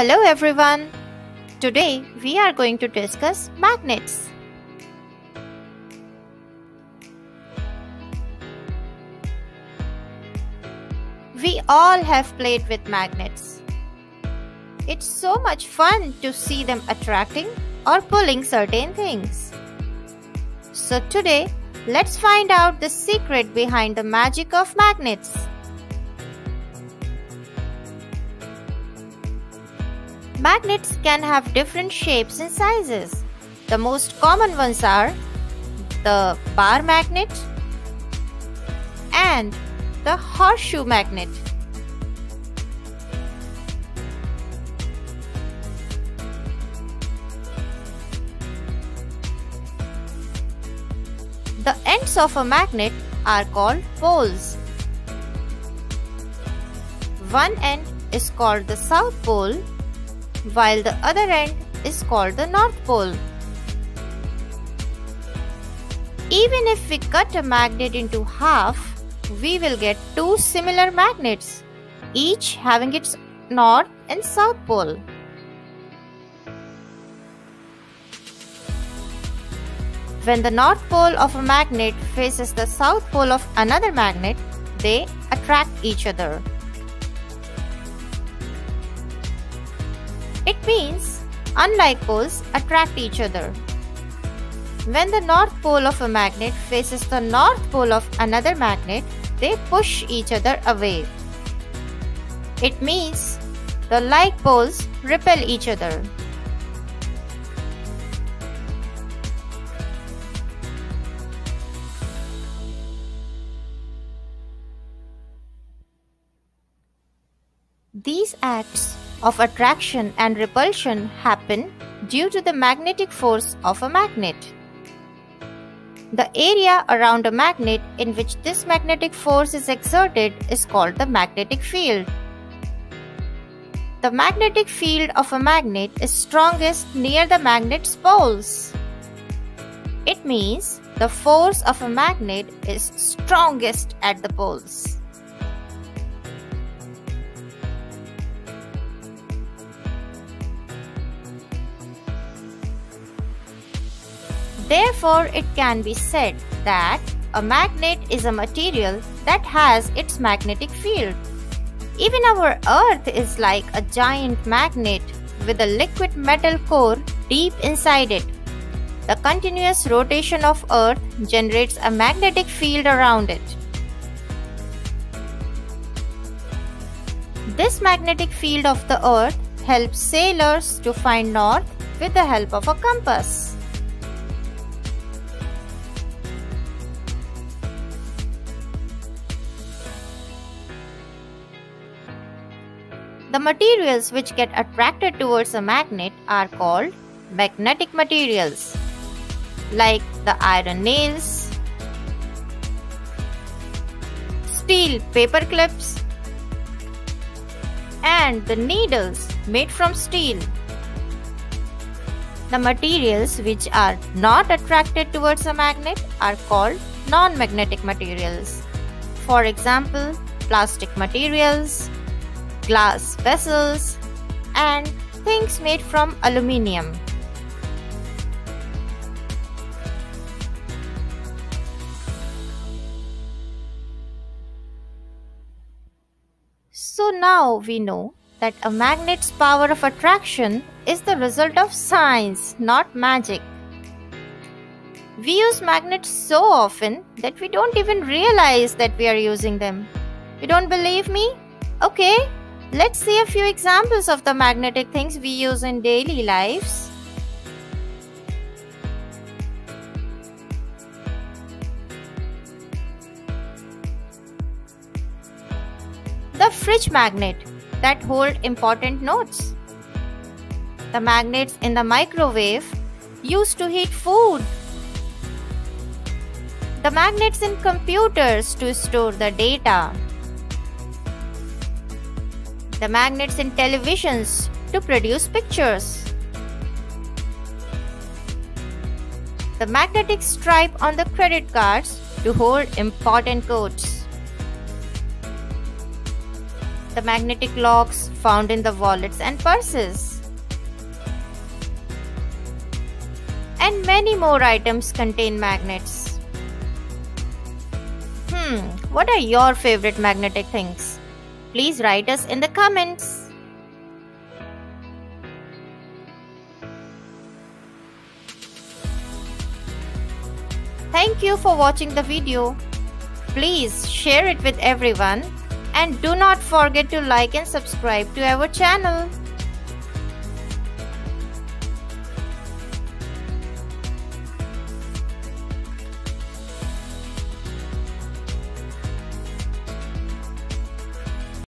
Hello everyone, today we are going to discuss magnets. We all have played with magnets. It's so much fun to see them attracting or pulling certain things. So today, let's find out the secret behind the magic of magnets. Magnets can have different shapes and sizes. The most common ones are the bar magnet and the horseshoe magnet. The ends of a magnet are called poles. One end is called the South Pole, while the other end is called the North Pole. Even if we cut a magnet into half, we will get two similar magnets, each having its North and South Pole. When the North Pole of a magnet faces the South Pole of another magnet, they attract each other. It means unlike poles attract each other. When the North Pole of a magnet faces the North Pole of another magnet, they push each other away. It means the like poles repel each other. These acts of attraction and repulsion happen due to the magnetic force of a magnet. The area around a magnet in which this magnetic force is exerted is called the magnetic field. The magnetic field of a magnet is strongest near the magnet's poles. It means the force of a magnet is strongest at the poles. Therefore, it can be said that a magnet is a material that has its magnetic field. Even our Earth is like a giant magnet with a liquid metal core deep inside it. The continuous rotation of Earth generates a magnetic field around it. This magnetic field of the Earth helps sailors to find north with the help of a compass. The materials which get attracted towards a magnet are called magnetic materials, like the iron nails, steel paper clips, and the needles made from steel. The materials which are not attracted towards a magnet are called non-magnetic materials. For example, plastic materials, glass vessels, and things made from aluminium. So now we know that a magnet's power of attraction is the result of science, not magic. We use magnets so often that we don't even realize that we are using them. You don't believe me? Okay. Let's see a few examples of the magnetic things we use in daily lives. The fridge magnet that holds important notes. The magnets in the microwave used to heat food. The magnets in computers to store the data. The magnets in televisions to produce pictures. The magnetic stripe on the credit cards to hold important codes. the magnetic locks found in the wallets and purses, and many more items contain magnets. What are your favorite magnetic things? Please write us in the comments. Thank you for watching the video. Please share it with everyone and do not forget to like and subscribe to our channel.